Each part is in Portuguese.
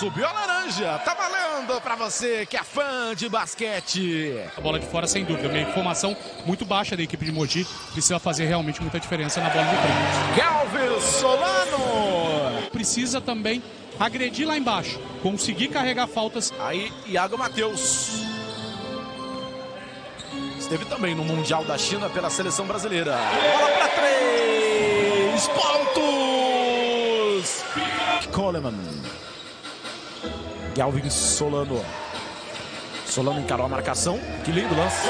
Subiu a laranja, tá valendo pra você que é fã de basquete. A bola de fora, sem dúvida, uma formação muito baixa da equipe de Mogi. Precisa fazer realmente muita diferença na bola de frente. Galvin Solano. Precisa também agredir lá embaixo, conseguir carregar faltas. Aí, Iago Matheus. Esteve também no Mundial da China pela seleção brasileira. Bola pra 3 pontos. Culleman. Galvin Solano. Solano encarou a marcação. Que lindo lance.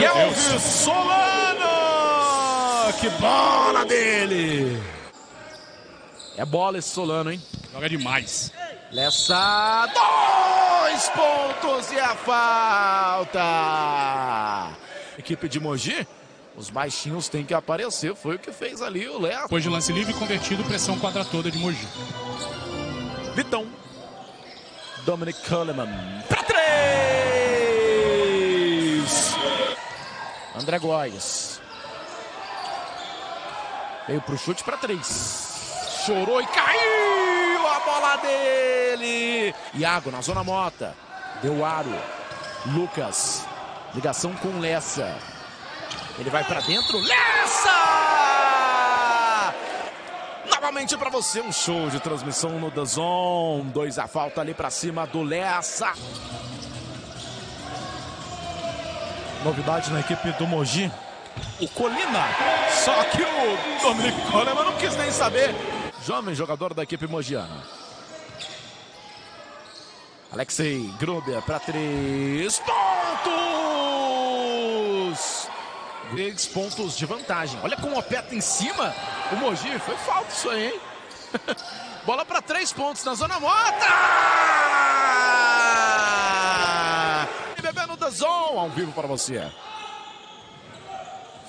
Galvin Solano! Que bola dele! É bola esse Solano, hein? Joga demais. Lessa, 2 pontos e a falta. Equipe de Mogi, os baixinhos têm que aparecer. Foi o que fez ali o Léo. Depois de lance livre convertido, pressão quadra toda de Mogi. Vitão. Dominic Culleman. Pra 3! André Góis. Veio pro chute pra 3. Chorou e caiu a bola dele. Iago na zona mota. Deu aro. Lucas. Ligação com Lessa. Ele vai pra dentro. Lessa! Novamente pra você. Um show de transmissão no DAZN. 2 a falta ali pra cima do Lessa. Novidade na equipe do Mogi. O Colina. Só que o Dominic Culleman não quis nem saber. Jovem jogador da equipe mogiana. Alexei Gruber pra 3 pontos. 3 pontos de vantagem. Olha como opeta em cima o Mogi. Foi falta isso aí, hein? Bola para 3 pontos na zona morta! NBB no DAZN, ao vivo para você.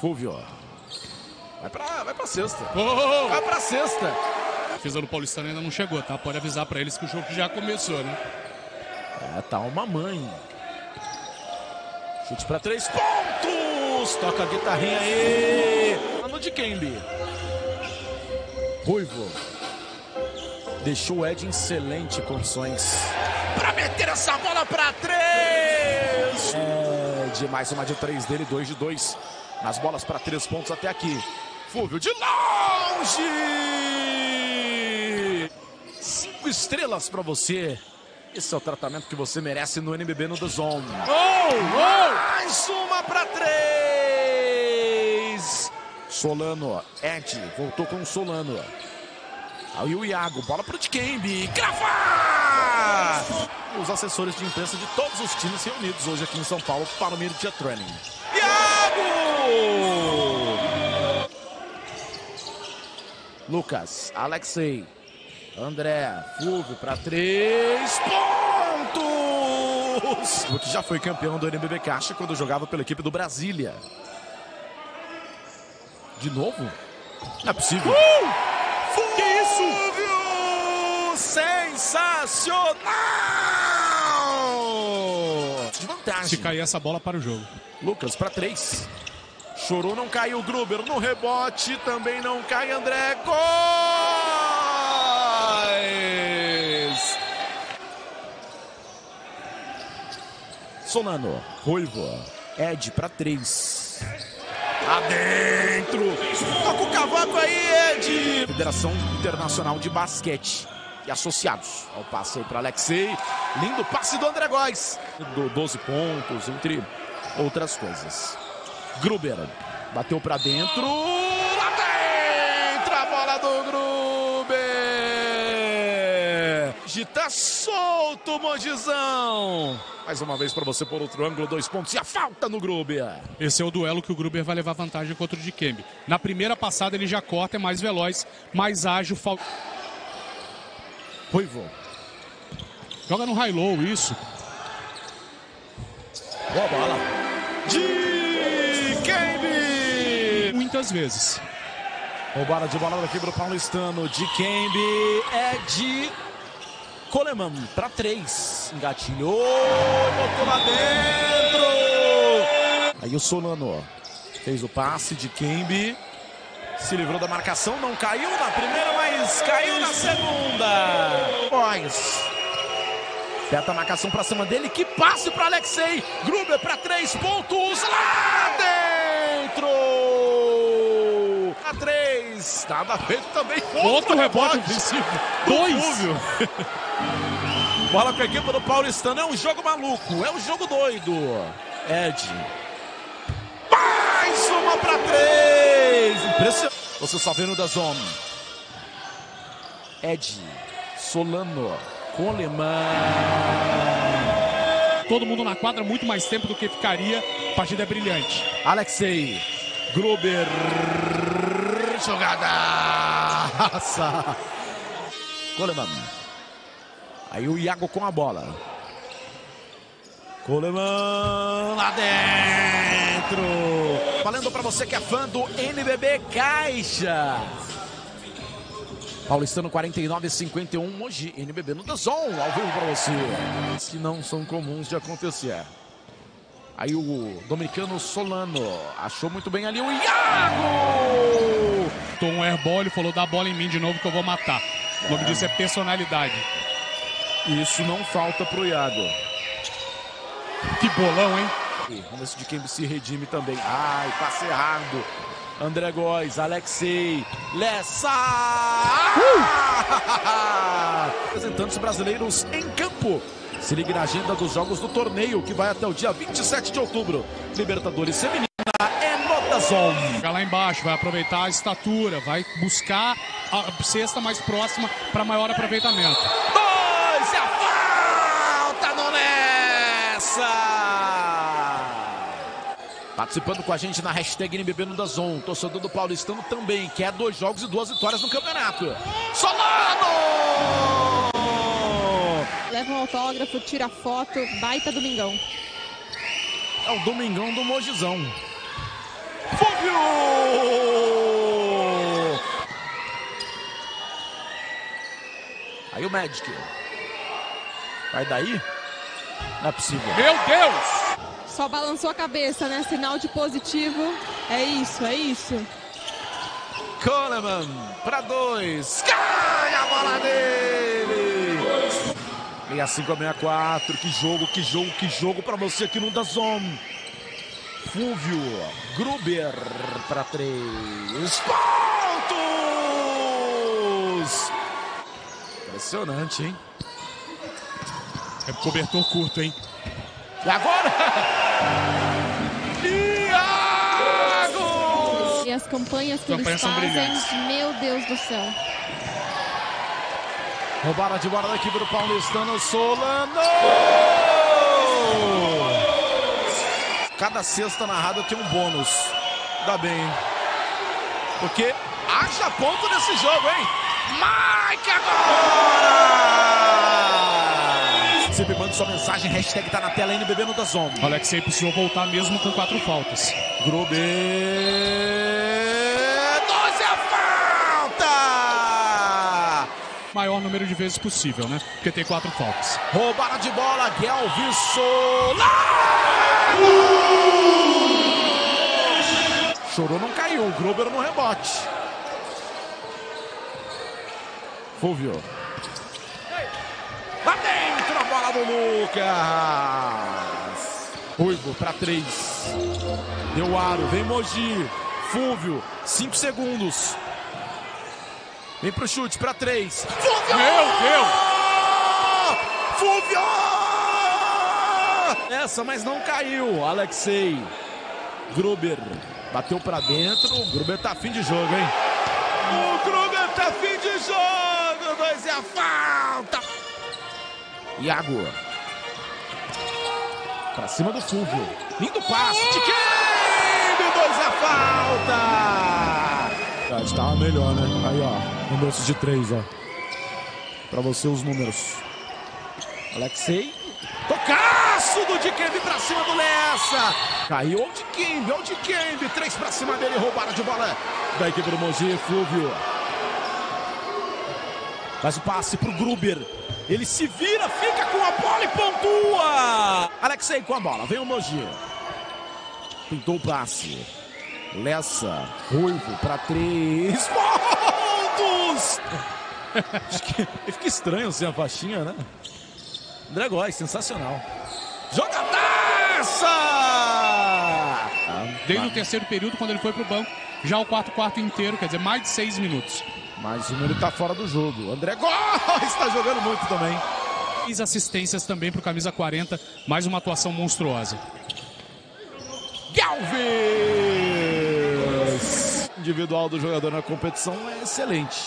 Fulvio. Vai pra sexta. Oh! Vai pra sexta. A defesa do Paulistano ainda não chegou, tá? Pode avisar para eles que o jogo já começou, né? É, tá uma mãe. Chute para 3 pontos. Toca a guitarrinha aí. No Dikembe. Ruivo. Deixou o Ed em excelente condições. Pra meter essa bola pra 3. Ed, mais uma de 3 dele, 2 de 2. Nas bolas pra 3 pontos até aqui. Fulvio de longe. 5 estrelas pra você. Esse é o tratamento que você merece no NBB no DAZN. Mais uma pra 3. Solano, Ed, voltou com o Solano. Aí o Iago, bola pro Dikembe, crava! Os assessores de imprensa de todos os times reunidos hoje aqui em São Paulo para o Media Training. Iago! Lucas, Alexei, André, Fulvio para 3 pontos! O que já foi campeão do NBB Caixa quando jogava pela equipe do Brasília. De novo? Não é possível. Que isso? Sensacional! De vantagem. Se cair essa bola para o jogo. Lucas para 3. Chorou, não caiu o Gruber. No rebote também não cai André Góis. Solano, Ruivo, Ed para 3. Adentro! Toca o cavaco aí, Ed! Federação Internacional de Basquete e Associados. Ao passe aí para Alexei. Lindo passe do André Góis. 12 pontos, entre outras coisas. Gruber bateu para dentro. Lá dentro a bola do Gruber! Gita solto, Mogizão! Mais uma vez para você por outro ângulo, 2 pontos e a falta no Gruber. Esse é o duelo que o Gruber vai levar vantagem contra o Dikembe. Na primeira passada ele já corta, é mais veloz, mais ágil. Ruivo. Joga no high-low, isso. Boa bola. Dikembe! Muitas vezes. Roubada de bola aqui para o Paulistano. Dikembe é de... Culleman para 3. Engatilhou, botou lá dentro. Aí o Solano fez o passe de Dikembe. Se livrou da marcação, não caiu na primeira, mas caiu na segunda. Góis Tenta a marcação pra cima dele, que passe para Alexei Gruber pra 3 pontos, lá dentro! A 3, nada feito também, outro rebote ofensivo, 2! Bola com a equipe do Paulistano, é um jogo maluco, é um jogo doido. Ed, mais uma pra 3, impressionante. Você só vê no DAZN. Ed, Solano, Culleman. Todo mundo na quadra muito mais tempo do que ficaria. A partida é brilhante. Alexei Gruber. Jogadaça. Culleman. Aí o Iago com a bola. Culleman lá dentro. Falando pra você que é fã do NBB Caixa. Paulistano 49-51, hoje NBB no DAZN, ao vivo para você. Que não são comuns de acontecer. Aí o dominicano Solano achou muito bem ali o Iago! Tô um airball, ele falou, dá a bola em mim de novo que eu vou matar. O nome disso é personalidade. Isso não falta pro Iago. Que bolão, hein? E vamos ver se o Dikembe se redime também. Ai, passe errado. André Góis, Alexei, Lessa! Representantes brasileiros em campo. Se ligue na agenda dos jogos do torneio, que vai até o dia 27 de outubro. Libertadores Feminina é no DAZN. Vai lá embaixo, vai aproveitar a estatura, vai buscar a cesta mais próxima para maior aproveitamento. 2, e a falta no Lessa! Participando com a gente na hashtag NBB no DAZN, torcedor do Paulistano também, quer 2 jogos e 2 vitórias no campeonato. Solano! Leva um autógrafo, tira foto, baita domingão. É o domingão do Mojizão. Fúvio! Aí o Magic. Vai daí? Não é possível. Meu Deus! Só balançou a cabeça, né? Sinal de positivo. É isso, é isso. Culleman para 2. Cai a bola dele! 65-64. Que jogo, que jogo, que jogo para você aqui no DAZN. Fúvio Gruber para 3 pontos! Impressionante, hein? É cobertor curto, hein? E agora? Iago! E as campanhas que eles fazem, meu Deus do céu. Roubaram de bola da equipe do Paulistano, Solano! Cada cesta narrada tem um bônus. Dá bem. Porque acha ponto nesse jogo, hein? Mike agora! Sempre manda sua mensagem, hashtag tá na tela, NBB no DAZN. Alexei precisou voltar mesmo com 4 faltas. Gruber... 12 a falta! Maior número de vezes possível, né? Porque tem 4 faltas. Roubada de bola, Galvin Solano! Chorou, não caiu, o Gruber no rebote. Fúvio. Do Lucas. Ruivo para 3. Deu aro, vem Mogi. Fúvio, 5 segundos. Vem pro chute, para 3. Fúvio! Meu Deus! Fúvio! Essa, mas não caiu. Alexei Gruber bateu para dentro. O Gruber tá fim de jogo, hein? O Gruber tá fim de jogo, mas é a falta. Iago. Pra cima do Fúvio. Lindo passe. Dikembe! 2 a falta! Já estava melhor, né? Aí, ó. Números de 3, ó. Pra você os números. Alexei. Tocaço do Dikembe pra cima do Lessa. Caiu o Dikembe. Olha o Dikembe. 3 pra cima dele. Roubaram de bola da equipe do Mogi. Fúvio. Faz o passe pro Gruber. Ele se vira, fica com a bola e pontua! Alexei com a bola, vem o Mogi. Pintou o passe. Lessa, Ruivo para 3 pontos! Acho que fica estranho sem a faixinha, né? André Góis, sensacional. Jogadaça! Desde o terceiro período, quando ele foi pro banco, já o quarto inteiro, quer dizer, mais de 6 minutos. Mas o número tá fora do jogo. André Góis tá jogando muito também. 6 assistências também pro camisa 40, mais uma atuação monstruosa. Galvin! Individual do jogador na competição é excelente.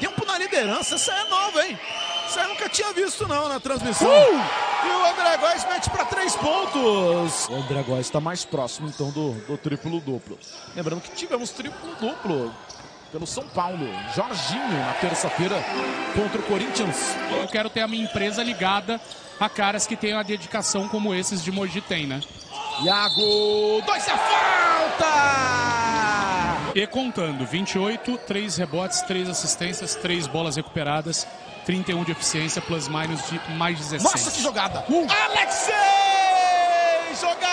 Tempo na liderança, essa é nova, hein? Essa eu nunca tinha visto não na transmissão. E o André Góis mete para 3 pontos. O André Góis está mais próximo então do triplo-duplo. Lembrando que tivemos triplo-duplo pelo São Paulo. Jorginho na terça-feira contra o Corinthians. Eu quero ter a minha empresa ligada a caras que tenham a dedicação como esses de Mogi tem, né? Iago, 2 é falta! E contando, 28, 3 rebotes, 3 assistências, 3 bolas recuperadas, 31 de eficiência, plus minus de mais 16. Nossa, que jogada! Alexei! Jogadaça!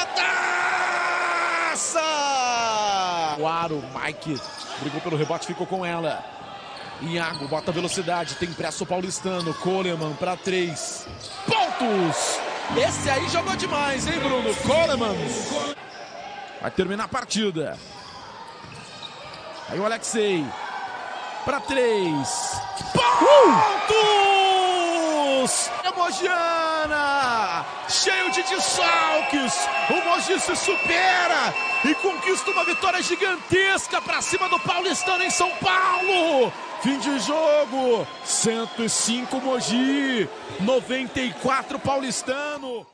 O aro, Mike brigou pelo rebote, ficou com ela. Iago bota velocidade, tem pressa o Paulistano, Culleman para 3 pontos! Esse aí jogou demais, hein, Bruno? Culleman vai terminar a partida. Aí o Alexei para 3 pontos! É mogiana! Cheio de desfalques! O Mogi se supera e conquista uma vitória gigantesca para cima do Paulistano em São Paulo! Fim de jogo, 105 Mogi, 94 Paulistano.